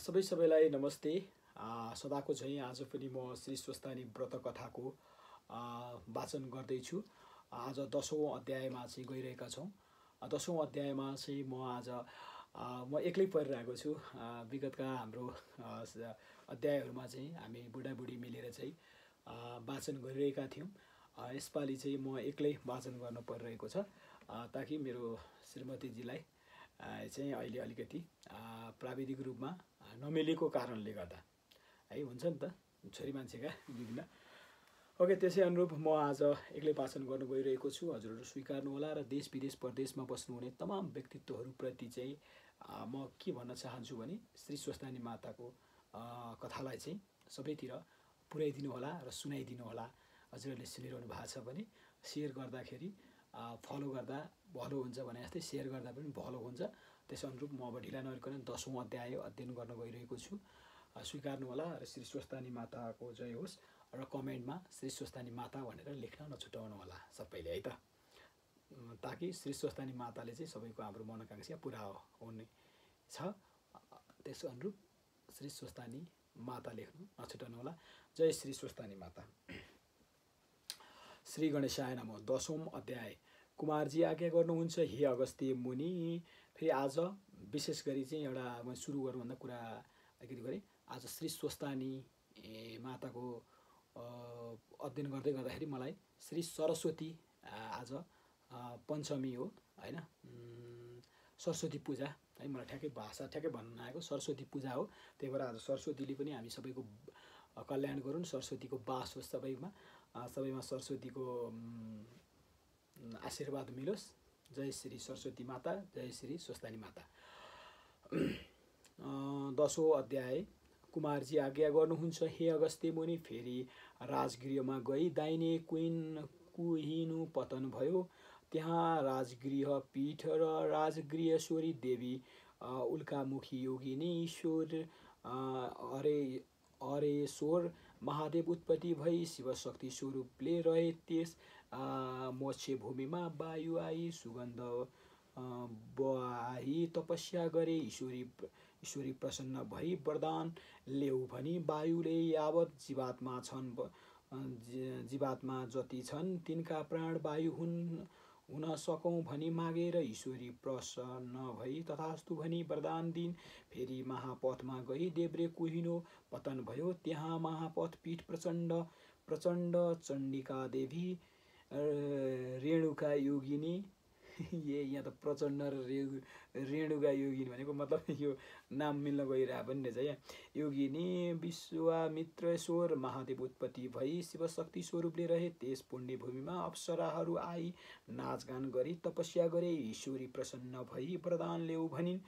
सबैलाई नमस्ते। सदाको झैं आज पनि म श्री स्वस्थानी ब्रतकथाको वाचन गर्दै छु। आज 10औं अध्यायमा चाहिँ गइरहेका छौं। 10औं अध्यायमा चाहिँ म आज म एक्लै पढिरहेको छु। विगतका हाम्रो अध्यायहरुमा चाहिँ हामी बुढाबुढी मिलेर चाहिँ वाचन गरिरहेका थियौं। यसपाली चाहिँ म एक्लै वाचन गर्न परिरहेको छ ताकि मेरो श्रीमतीजीलाई चाहिँ अहिले अलिकति प्राविधिक रूपमा नमिलेको कारणले गर्दा है हुन्छ नि त छोरी मान्छेका विभिन्न। ओके, त्यसै अनुरूप म आज एक्लै वाचन गर्न गइरहेको छु। हजुरहरु स्वीकार्नु होला र देश विदेश परदेशमा बस्नुहुने तमाम व्यक्तित्वहरुप्रति चाहिँ म के भन्न चाहन्छु भने श्री स्वस्थानी माताको कथालाई चाहिँ सबैतिर पुर्याइदिनु होला र सुनाइदिनु होला। हजुरहरुले सुनिरहनु भएको छ भने शेयर गर्दाखेरि फलो गर्दा भलो हुन्छ भने जस्तै शेयर गर्दा पनि भलो हुन्छ। त्यस अनुरूप म अब ढिला नगरिकन 10औं अध्याय अध्ययन गर्न गइरहेको छु। स्वीकार्नु होला र श्री स्वस्थानी माताको जय होस् र कमेन्टमा श्री स्वस्थानी माता भनेर लेख्न नछुटाउनु होला सबैले है त, ताकि श्री स्वस्थानी माताले चाहिँ सबैको हाम्रो मनोकांक्षा पूरा हुने छ। त्यस अनुरूप श्री स्वस्थानी माता लेख्नु नछुटाउनु होला। जय श्री स्वस्थानी माता। श्री गणेशाय नमः। 10औं अध्याय। कुमारजी आज्ञा गर्नुहुन्छ, हे अगस्त्य मुनि। फेरि आज विशेष गरी चाहिँ एउटा म सुरु गर्नुभन्दा कुरा अलिकति गरेँ। आज श्री स्वस्थानी माताको अध्ययन गर्दै गर्दाखेरि मलाई श्री सरस्वती, आज पञ्चमी हो हैन, सरस्वती पूजा है। मलाई ठ्याक्कै भन्न आएको सरस्वती पूजा हो। त्यही भएर आज सरस्वतीले पनि हामी सबैको कल्याण गरौँ। सरस्वतीको वास होस् सबैमा, सबैमा सरस्वतीको आशीर्वाद मिलोस्। जय श्री सरस्वती माता, जय श्री स्वस्थानी माता। 10औं अध्याय। कुमारजी आज्ञा गर्नुहुन्छ, हे अगस्त्य मुनि। फेरि राजगृहमा गई दाहिने कुहिनु पतन भयो। त्यहाँ राजगृह पीठ र राजगृहेश्वरी देवी उल्कामुखी योगिनी ईश्वर हरेश्वर महादेव उत्पत्ति भई शिवशक्ति स्वरूपले रहे। त्यस मोक्ष भूमिमा वायु आई, सुगन्ध बहाई, तपस्या गरे। ईश्वरी प्रसन्न भई वरदान ल्याऊ भनी वायुले यावत जीवात्मा जति छन् तिनका प्राण वायु हुन सकौँ भनी मागेर ईश्वरी प्रसन्न भई तथास्तु भनी वरदान दिन। फेरि महापथमा गई देब्रे कुहिनो पतन भयो। त्यहाँ महापथ पीठ प्रचण्ड चण्डिका देवी रेणुका योगिनी। ए, यहाँ त प्रचण्ड र रेणुका योगिनी भनेको मतलब यो नाम मिल्न गइरहेको पनि रहेछ। यहाँ योगिनी विश्वामित्रेश्वर महादेव उत्पत्ति भई शिवशक्ति स्वरूपले रहे। त्यस पुण्यभूमिमा अप्सराहरू आई नाचगान गरी तपस्या गरे। ईश्वरी प्रसन्न भई वरदान ल्याऊ भनिन्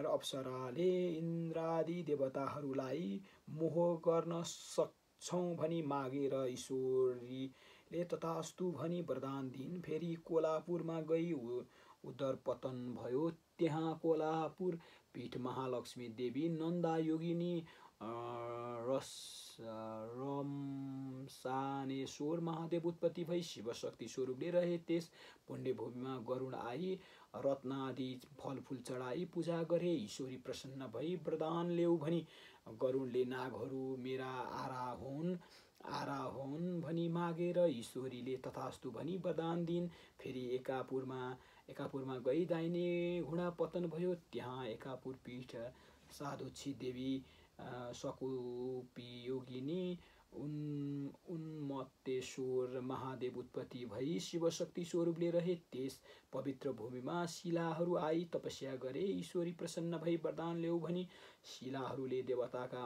र अप्सराले इन्द्रादि देवताहरूलाई मोह गर्न सक्छौँ भनी मागेर ईश्वरी ले तथास्तु भनी वरदान दिन। फेरि कोलापुरमा गई उदर पतन भयो। त्यहाँ कोलापुर पीठ महालक्ष्मी देवी नन्दा योगिनी रमसानेश्वर महादेव उत्पत्ति भई शिवशक्ति स्वरूपले रहे। त्यस पुण्यभूमिमा गरुण आई रत्नादि फलफुल चढाई पूजा गरे। ईश्वरी प्रसन्न भई वरदान ल्याऊ भनी गरुणले नागहरू मेरा आरा हुन् भनी मागेर ईश्वरीले तथास्तु भनी वरदान दिन। फेरि एकापुरमा गई दाहिने घुँडा पतन भयो। त्यहाँ एकापुर पीठ साधुक्षी देवी सकुपी योगिनी उन्मत्तेश्वर महादेव उत्पत्ति भई शिवशक्ति स्वरूपले रहे। त्यस पवित्र भूमिमा शिलाहरू आई तपस्या गरे। ईश्वरी प्रसन्न भई वरदान ल्याऊ भनी शिलाहरूले देवताका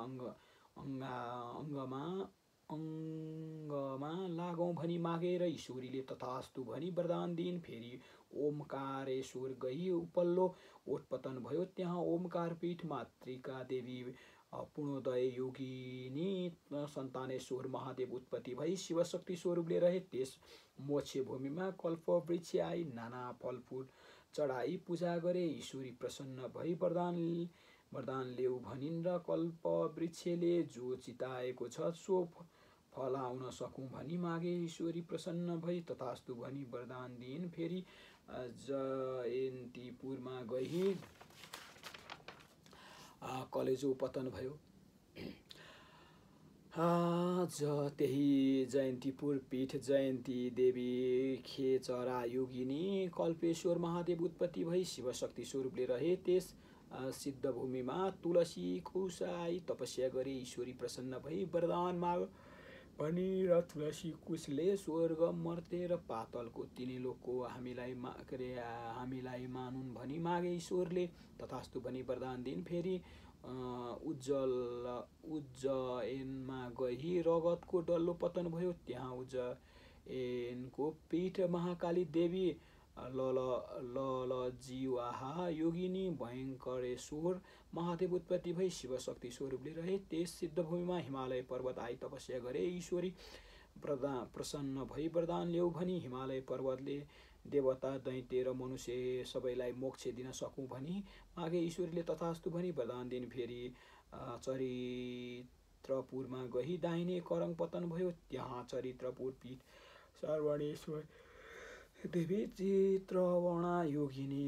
अङ्गमा लागौँ भनी मागेर ईश्वरीले तथास्तु भनी वरदान दिन। फेरि ओमकारेश्वर गई उपल्लो ओटपतन भयो। त्यहाँ ओमकार पीठ मातृका देवी पूर्णोदय योगिनी सन्तानेश्वर महादेव उत्पत्ति भई शिवशक्ति स्वरूपले रहे। त्यस मोक्ष भूमिमा कल्प वृक्ष आई नाना फलफुल चढाई पूजा गरे। ईश्वरी प्रसन्न भई वरदान ल्याऊ भनिन् र कल्प वृक्षले जो चिताएको छ सो फलाउन सकौँ भनी मागे। ईश्वरी प्रसन्न भई तथास्तु भनी वरदान दिन। फेरि जयन्तीपुरमा गई कलेजो पतन भयो। आज त्यही जयन्तीपुर पीठ जयन्ती देवी खेचरा योगिनी कल्पेश्वर महादेव उत्पत्ति भई शिवशक्ति स्वरूपले रहे। त्यस सिद्धभूमिमा तुलसी कुसाई तपस्या गरे। ईश्वरी प्रसन्न भई वरदान माग पनि र तुलसी कुशले स्वर्ग मर्त्य र पातलको तीनै लोकको हामीलाई मानुन् भनी मागे। ईश्वरले तथास्तु भनी वरदान दिन फेरि उज्जैनमा गई रगतको डल्लो पतन भयो। त्यहाँ उज्जैनको पीठ महाकाली देवी ललजीवाहा योगिनी भयङ्करेश्वर महादेव उत्पत्ति भई शिवशक्ति स्वरूपले रहे। त्यस सिद्धभूमिमा हिमालय पर्वत आई तपस्या गरे। ईश्वरी प्रसन्न भई वरदान ल्याऊ भनी हिमालय पर्वतले देवता दैत्य र मनुष्य सबैलाई मोक्ष दिन सकूँ भनी मागे। ईश्वरीले तथास्तु भनी वरदान दिन फेरि चरित्रपुरमा गई दाहिने करङ पतन भयो। त्यहाँ चरित्रपुर पीठ सर्वणेश्वर देवी चित्रवणा योगिनी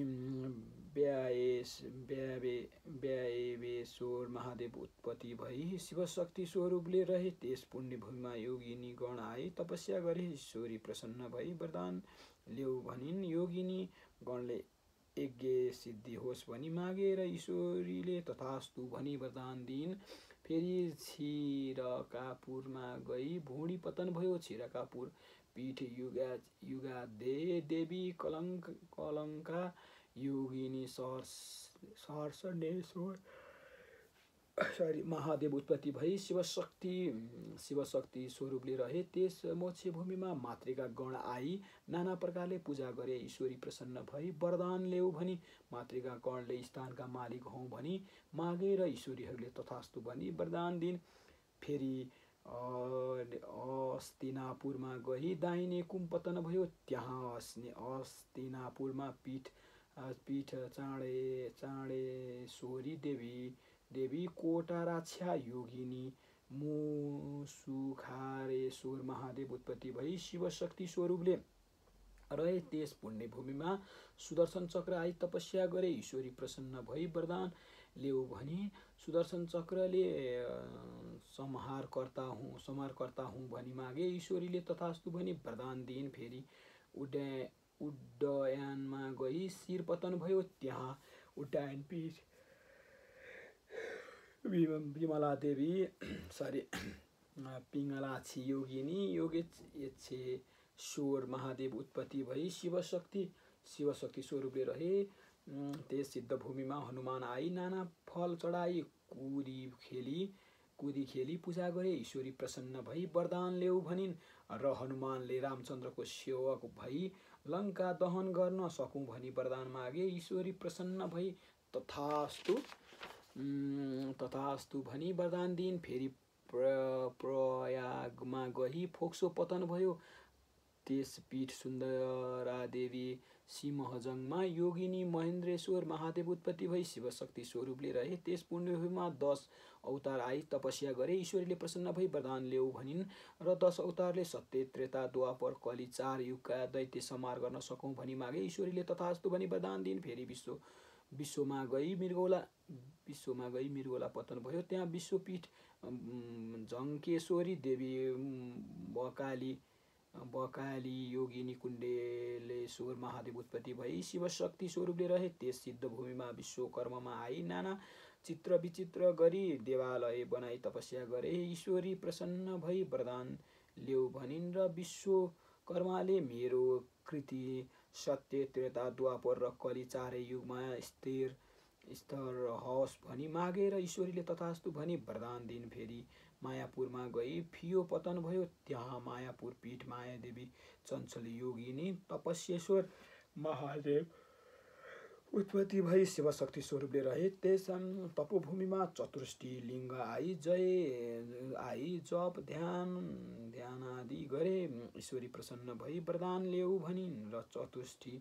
व्यायेश्वर महादेव उत्पत्ति भई शिवशक्ति स्वरूपले रहे। त्यस पुण्यभूमिमा योगिनी गण आई तपस्या गरे। ईश्वरी प्रसन्न भई वरदान ल्याऊ भनिन्। योगिनी गणले यज्ञ सिद्धि होस् भनी मागेर ईश्वरीले तथास्तु भनी वरदान दिन फेरि छिरकापुरमा गई भुँडी पतन भयो। छिरकापुर पीठ युगादे देवी कलङ्का योगिनी सहर्षणेश्वर महादेव उत्पत्ति भई शिवशक्ति स्वरूपले रहे। त्यस मोक्ष भूमिमा मातृका गण आई नाना प्रकारले पूजा गरे। ईश्वरी प्रसन्न भई वरदान ल्याऊ भनी मातृका गणले स्थानका मालिक हौँ भनी मागेर ईश्वरीहरूले तथास्तु भनी वरदान दिन फेरि अस्तिनापुरमा गई दाहिने कुम्पतन भयो। त्यहाँ अस्तिनापुरमा पीठ चाँडेश्वरी देवी कोटाराक्षा योगिनी मुसुखारेश्वर महादेव उत्पत्ति भई शिवशक्ति स्वरूपले रहे। त्यस पुण्यभूमिमा सुदर्शन चक्र आई तपस्या गरे। ईश्वरी प्रसन्न भई वरदान ल्याऊ भनी सुदर्शन चक्रले संहारकर्ता हुँ भनी मागे। ईश्वरीले तथास्तु भनी वरदान दिन फेरि उड्डयनमा गई शिर पतन भयो। त्यहाँ उड्डयन पीठ पिङ्गलाक्षी योगिनी योगेश्वर महादेव उत्पत्ति भई शिवशक्ति स्वरूपले रहे। त्यस सिद्धभूमिमा हनुमान आई नाना फल चढाई कुरी खेली पूजा गरे। ईश्वरी प्रसन्न भई वरदान ल्याऊ भनिन् र हनुमानले रामचन्द्रको सेवक भई लङ्का दहन गर्न सकूँ भनी वरदान मागे। ईश्वरी प्रसन्न भई तथास्तु भनी वरदान दिन फेरि प्रयागमा गई फोक्सो पतन भयो। त्यस पीठ सुन्दरादेवी सिंहजङमा योगिनी महेन्द्रेश्वर महादेव उत्पत्ति भई शिवशक्ति स्वरूपले रहे। त्यस पुण्यभूमिमा 10 अवतार आई तपस्या गरे। ईश्वरीले प्रसन्न भई वरदान ल्याऊ भनिन् र 10 अवतारले सत्य त्रेता द्वापर कलि 4 युगका दैत्य संहार गर्न सकौँ भनी मागे। ईश्वरीले तथास्तु भनी वरदान दिन फेरि विश्वमा गई मृगौला पतन भयो। त्यहाँ विश्वपीठ झङ्केश्वरी देवी बकाली योगिनी कुण्डलेश्वर महादेव उत्पत्ति भई शिवशक्ति स्वरूपले रहे। त्यस सिद्धभूमिमा विश्वकर्ममा आई नाना चित्र विचित्र गरी देवालय बनाई तपस्या गरे। ईश्वरी प्रसन्न भई वरदान ल्याऊ भनिन् र विश्वकर्माले मेरो कृति सत्य त्रेता द्वापर र कलि 4 युगमा स्थिर होस् भनी मागेर ईश्वरीले तथास्तु भनी वरदान दिन फेरि मायापुरमा गई फियो पतन भयो। त्यहाँ मायापुर पीठ मायादेवी चञ्चली योगिनी तपस्येश्वर महादेव उत्पत्ति भई शिवशक्ति स्वरूपले रहे। त्यस तपोभूमिमा चतुष्टि लिङ्ग आई जप ध्यान आदि गरे। ईश्वरी प्रसन्न भई वरदान ल्याऊ भनिन् र चतुष्टि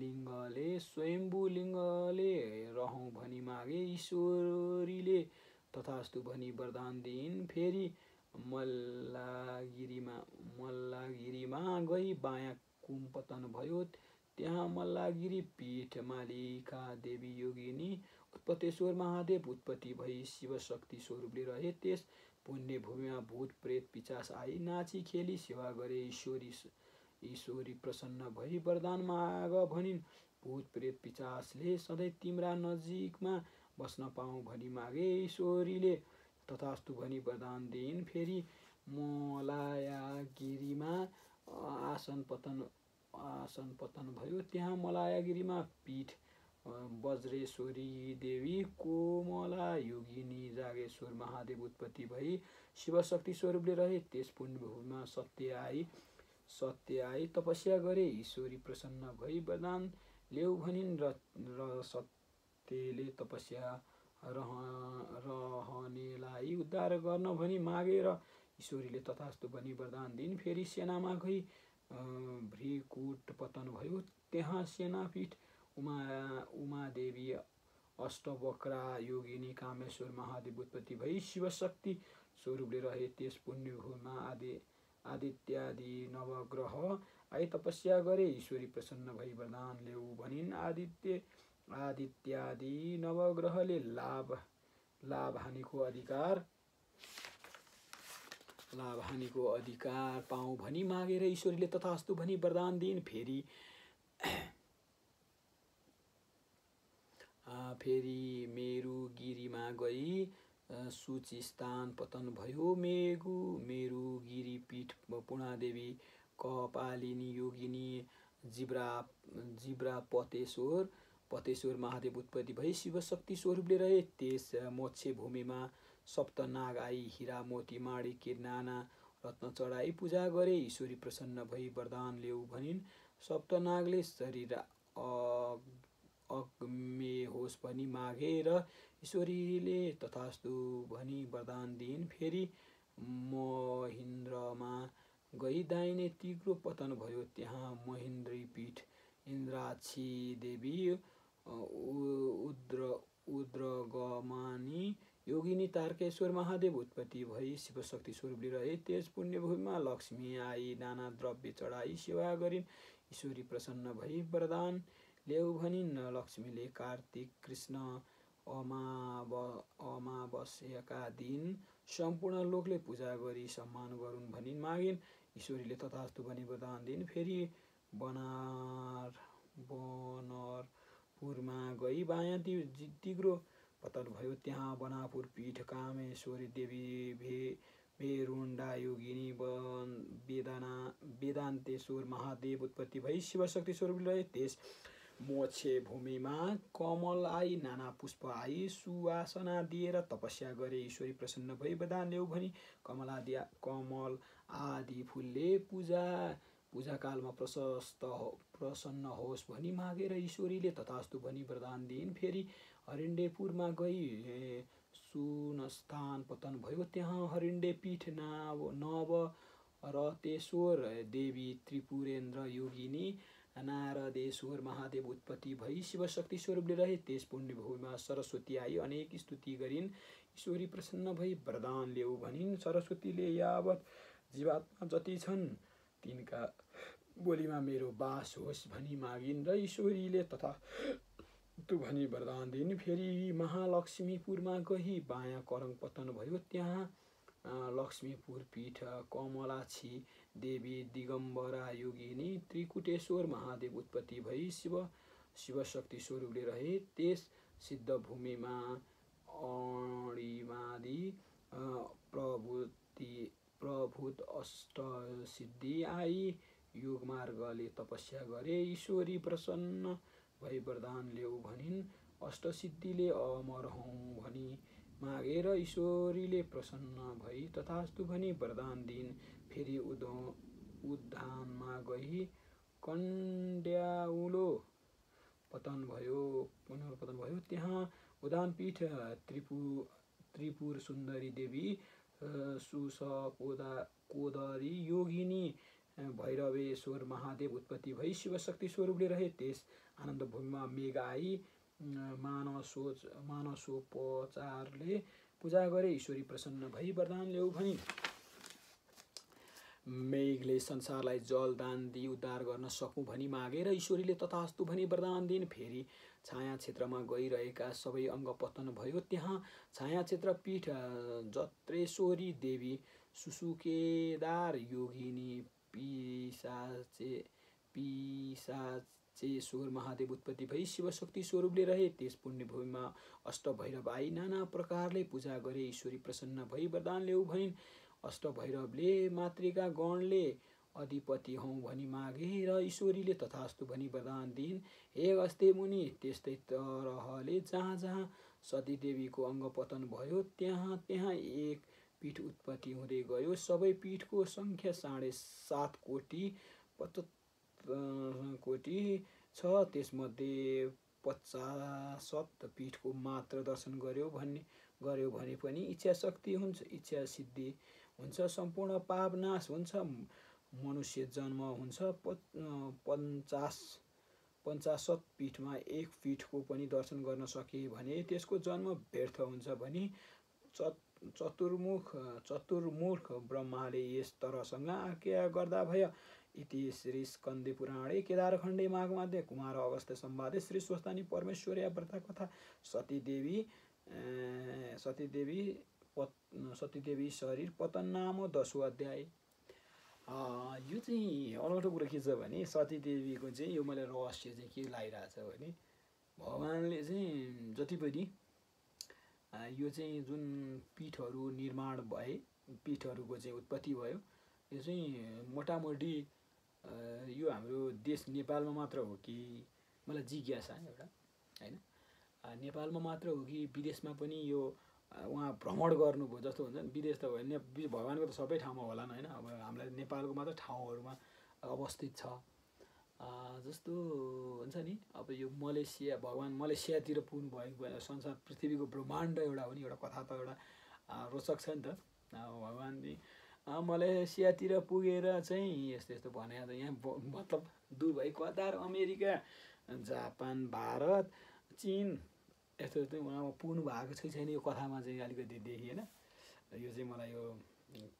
लिङ्गले स्वयम्भू लिङ्गले रहौँ भनी मागे। ईश्वरीले तथास्तु भनी वरदान दिन फेरि मल्लागिरीमा गई बायाँ कुम्पतन भयो। त्यहाँ मल्लागिरी पीठ मालिका देवी योगिनी उत्पत्तेश्वर महादेव उत्पत्ति भई शिव शक्ति स्वरूपले रहे। त्यस पुण्य भूमिमा भूत प्रेत पिचास आई नाची खेली सेवा गरे। ईश्वरी प्रसन्न भई वरदानमा आग भनिन्। भूत प्रेत पिचासले सधैँ तिम्रा नजिकमा बस्न पाऊँ भनी मागे। ईश्वरीले तथास्तु भनी वरदान दिइन्। फेरि मलायागिरीमा आसन पतन भयो। त्यहाँ मलायागिरीमा पीठ बज्रेश्वरी देवी कोमला योगिनी जागेश्वर महादेव उत्पत्ति भई शिवशक्ति स्वरूपले रहे। त्यस पुण्यभूमिमा सत्य आई तपस्या गरे। ईश्वरी प्रसन्न भई वरदान ल्याऊ भनिन्। र सत्यले तपस्या रहनेलाई उद्धार गर्न भनी मागे र ईश्वरीले तथास्तु भनी वरदान दिइन्। फेरि सेनामा गई भ्रिकुट पतन भयो। त्यहाँ सेनापीठ उमा देवी अष्टवक्रा योगिनी कामेश्वर महादेव उत्पत्ति भई शिवशक्ति स्वरूपले रहे। त्यस पुण्यभूमिमा आदित्यादि नवग्रह आई तपस्या गरे। ईश्वरी प्रसन्न भई वरदान ल्याऊ भनिन्। आदित्यादि नवग्रहले लाभ हानिको अधिकार पाऊँ भनी मागेर ईश्वरीले तथास्तु भनी वरदान दिइन्। फेरि मेरुगिरीमा गई सूची स्थान पतन भयो। मेरुगिरी पीठ पूर्णादेवी कपालिनी योगिनी जिब्रा पतेश्वर महादेव उत्पत्ति भई शिवशक्ति स्वरूपले रहे। त्यस मोक्ष भूमिमा सप्तनाग आई हीरा मोती माणिक्य नाना रत्न चढाई पूजा गरे। ईश्वरी प्रसन्न भई वरदान ल्याऊ भनिन्। सप्तनागले शरीर अग्मे होस् भनी मागेर ईश्वरीले तथास्तु भनी वरदान दिइन्। फेरि महेन्द्रमा गई दाहिने तिग्रो पतन भयो। त्यहाँ महेन्द्री पीठ इन्द्राक्षी देवी उद्रगमानी योगिनी तारकेश्वर महादेव उत्पत्ति भई शिवशक्ति स्वरूपले रहे। त्यस पुण्यभूमिमा लक्ष्मी आई नाना द्रव्य चढाई सेवा गरिन्। ईश्वरी प्रसन्न भई वरदान ल्याऊ भनिन्। लक्ष्मीले कार्तिक कृष्ण अमावस्याका दिन सम्पूर्ण लोकले पूजा गरी सम्मान गरून् भनी मागिन्। ईश्वरीले तथास्तु भनी वरदान दिइन्। फेरि बनारपुरमा गई बायाँ तिग्रो पतन भयो। त्यहाँ बनापुर पीठ कामेश्वरी देवी भेरुण्डा योगिनी वेदान्तेश्वर महादेव उत्पत्ति भई शिवशक्ति स्वरूपले रहे। त्यस मोक्ष भूमिमा कमल आई नाना पुष्प आई सुवासना दिएर तपस्या गरे। ईश्वरी प्रसन्न भई वरदान ल्याऊ भनी कमल आदि फुलले पूजाकालमा प्रसन्न होस् भनी मागेर ईश्वरीले तथास्तु भनी वरदान दिइन्। फेरि हरिण्डेपुरमा गई सुनस्थान पतन भयो। त्यहाँ हरिण्डे पीठ नवरतेश्वर देवी त्रिपुरेन्द्र योगिनी नारदेश्वर महादेव उत्पत्ति भई शिवशक्ति स्वरूपले रहे। त्यस पुण्यभूमिमा सरस्वती आई अनेक स्तुति गरिन्। ईश्वरी प्रसन्न भई वरदान ल्याऊ भनिन्। सरस्वतीले यावत जीवात्मा जति छन् तिनका बोलीमा मेरो बास होस् भनी मागिन् र ईश्वरीले तथास्तु भनी वरदान दिइन्। फेरि महालक्ष्मीपुरमा गई बायाँ करङ पतन भयो। त्यहाँ लक्ष्मीपुर पीठ कमलाक्षी देवी दिगम्बरा योगिनी त्रिकुटेश्वर महादेव उत्पत्ति भई शिवशक्ति स्वरूपले रहे। त्यस सिद्ध भूमिमा अणिमादि प्रभूत अष्ट सिद्धि आई योगमार्गले तपस्या गरे। ईश्वरी प्रसन्न भई वरदान ल्याऊ भनिन्। अष्टसिद्धिले अमर हौँ भनी मागेर ईश्वरीले प्रसन्न भई तथास्तु भनी वरदान दिइन्। फेरि उद्धानमा गई कण्ड्याउलो पुनर्पतन भयो। त्यहाँ उद्धानपीठ त्रिपुर सुन्दरी देवी सुसकोदरी योगिनी भैरवेश्वर महादेव उत्पत्ति भई शिवशक्ति स्वरूपले रहे। त्यस आनन्द भूमिमा मेघ आई मानसोपचारले पूजा गरे। ईश्वरी प्रसन्न भई वरदान ल्याऊ भनिन्। मेघले संसारलाई जल दान दिई उद्धार गर्न सकौँ भनी मागेर ईश्वरीले तथास्तु भनी वरदान दिइन्। फेरि छाया क्षेत्रमा गइरहेका सबै अंग पतन भयो। त्यहाँ छाया क्षेत्र पीठ जत्रेश्वरी देवी सुसुकेदार योगिनी पिशाचेश्वर महादेव उत्पत्ति भई शिवशक्ति स्वरूपले रहे। त्यस पुण्यभूमिमा अष्ट भैरव आई नाना प्रकारले पूजा गरे। ईश्वरी प्रसन्न भई वरदान ल्याऊ भइन्। अष्ट भैरवले मातृका गणले अधिपति हौ भनी मागे र ईश्वरीले तथास्तु भनी वरदान दिइन्। हे अस्ते मुनि, त्यस्तै तरहले जहाँ जहाँ सतीदेवीको अंग पतन भयो त्यहाँ त्यहाँ एक पीठ उत्पत्ति हुँदै गयो। सबै पीठको संख्या 7.5 कोटी छ। त्यसमध्ये 50 पीठको मात्र दर्शन गर्यो भने पनि इच्छा शक्ति हुन्छ, इच्छा सिद्धि हुन्छ, सम्पूर्ण पाप नाश हुन्छ, मनुष्य जन्म हुन्छ। 50 पीठमा एक पीठको पनि दर्शन गर्न सके भने त्यसको जन्म व्यर्थ हुन्छ भनी चतुर्मुख ब्रह्माले यस तरसँग आज्ञा गर्दा भयो। इति श्री स्कन्द पुराणे केदारखण्डे माघमाध्ये कुमार अगस्त संवादे श्री स्वस्थानी परमेश्वरी ब्रतकथा सतीदेवी शरीर पतन नाम 10 अध्याय। यो चाहिँ अनौठो कुरो के छ भने सतीदेवीको चाहिँ यो मलाई रहस्य चाहिँ के लागिरहेछ भने भगवानले चाहिँ जति पनि यो चाहिँ जुन पीठहरू निर्माण भए, पीठहरूको चाहिँ उत्पत्ति भयो, यो चाहिँ मोटामोटी यो हाम्रो देश नेपालमा मात्र हो कि, मलाई जिज्ञासा एउटा हैन, नेपालमा मात्र हो कि विदेशमा पनि यो वहाँ भ्रमण गर्नुभयो जस्तो हुन्छ नि। विदेश त होइन, भगवानको त सबै ठाउँमा होला नि हैन। अब हामीलाई नेपालको मात्र ठाउँहरूमा अवस्थित छ जस्तो हुन्छ नि। अब यो मलेसिया, भगवान मलेसियातिर पुग्नुभएको संसार पृथ्वीको ब्रह्माण्ड एउटा हो नि, एउटा कथा त एउटा रोचक छ नि त। भगवानले मलेसियातिर पुगेर चाहिँ यस्तो यस्तो भने त यहाँ मतलब Dubai, Qatar, America, Japan, Bharat, चीन यस्तो यस्तो उहाँमा पुग्नु भएको छैन। यो कथामा चाहिँ अलिकति देखिएन। यो चाहिँ मलाई यो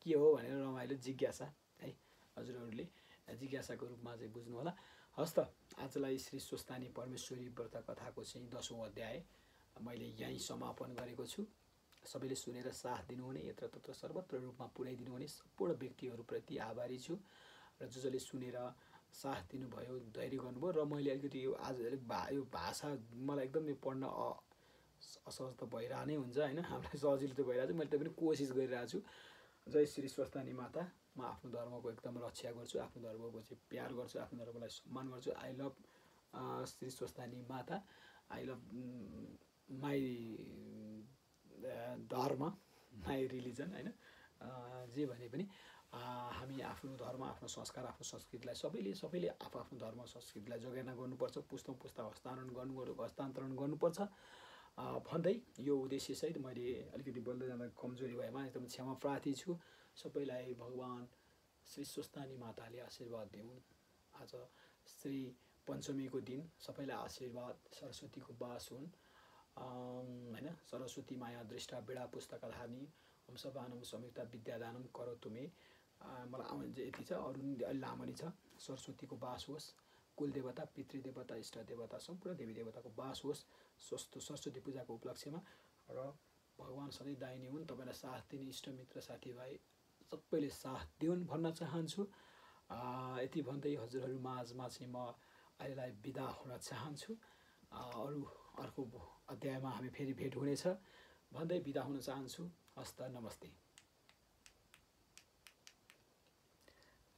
के हो भनेर रमाइलो जिज्ञासा है, हजुरहरूले जिज्ञासाको रूपमा चाहिँ बुझ्नु होला। हस् त, आजलाई श्री स्वस्थानी परमेश्वरी व्रतकथाको चाहिँ 10औं अध्याय मैले यहीँ समापन गरेको छु। सबैले सुनेर साथ दिनुहुने, यत्र तत्र सर्वत्र रूपमा पुर्याइदिनु हुने सम्पूर्ण व्यक्तिहरूप्रति आभारी छु। र जो जसले सुनेर साथ दिनुभयो, धैर्य गर्नुभयो र मैले अलिकति यो आज यो भाषा मलाई एकदमै पढ्न असहज त भइरह नै हुन्छ हैन, हामीलाई सजिलो त भइरहेछ। मैले त पनि कोसिस गरिरहेको छु। जय श्री स्वस्थानी माता। म आफ्नो धर्मको एकदम रक्षा गर्छु, आफ्नो धर्मको चाहिँ प्यार गर्छु, आफ्नो धर्मलाई सम्मान गर्छु। I love Shri Swasthani Mata, I love my dharma, my religion हैन। जे भने पनि हामी आफ्नो धर्म, आफ्नो संस्कार, आफ्नो संस्कृतिलाई सबैले आफ्नो धर्म संस्कृतिलाई जगेर्ना गर्नुपर्छ, पुस्ता हस्तान्तरण गर्नुपर्छ भन्दै यो उद्देश्यसहित मैले अलिकति बोल्दै जाँदा कमजोरी भएमा एकदम क्षमा प्रार्थी छु। सबैलाई भगवान श्री स्वस्थानी माताले आशीर्वाद दिउन्। आज श्री पञ्चमीको दिन सबैलाई आशीर्वाद, सरस्वतीको वास हुन् हैन। सरस्वती माया दृष्टा बेडा पुस्तक धानी हम सभानम संयुक्ता विद्यादानम करो तुमे। मलाई आउन यति छ, अरू लामो नै छ। सरस्वतीको वास होस्, कुलदेवता, पितृदेवता, इष्टदेवता, सम्पूर्ण देवी देवताको वास होस् सरस्वती पूजाको उपलक्ष्यमा। र भगवान सधैँ दाहिने हुन्। तपाईलाई साथ दिने इष्टमित्र साथीभाइ सबैले साथ दिउन् भन्न चाहन्छु। यति भन्दै हजुरहरू माझमा चाहिँ म अहिलेलाई बिदा हुन चाहन्छु। अर्को अध्यायमा हामी फेरि भेट हुनेछ भन्दै बिदा हुन चाहन्छु। हस्त, नमस्ते।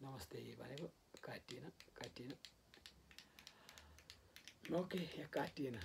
नमस्ते भनेको काटिएन, ओके, यहाँ काटिएन।